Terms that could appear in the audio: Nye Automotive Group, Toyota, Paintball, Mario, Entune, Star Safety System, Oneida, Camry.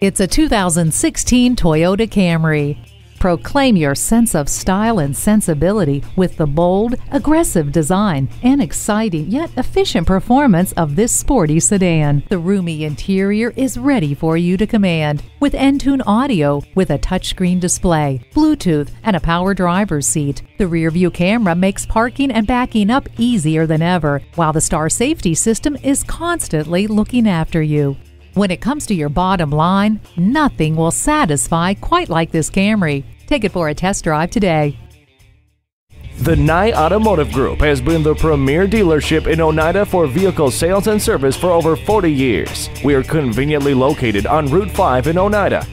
It's a 2016 Toyota Camry. Proclaim your sense of style and sensibility with the bold, aggressive design and exciting yet efficient performance of this sporty sedan. The roomy interior is ready for you to command with Entune audio with a touchscreen display, Bluetooth, and a power driver's seat. The rear-view camera makes parking and backing up easier than ever, while the Star Safety System is constantly looking after you. When it comes to your bottom line, nothing will satisfy quite like this Camry. Take it for a test drive today. The Nye Automotive Group has been the premier dealership in Oneida for vehicle sales and service for over 40 years. We are conveniently located on Route 5 in Oneida.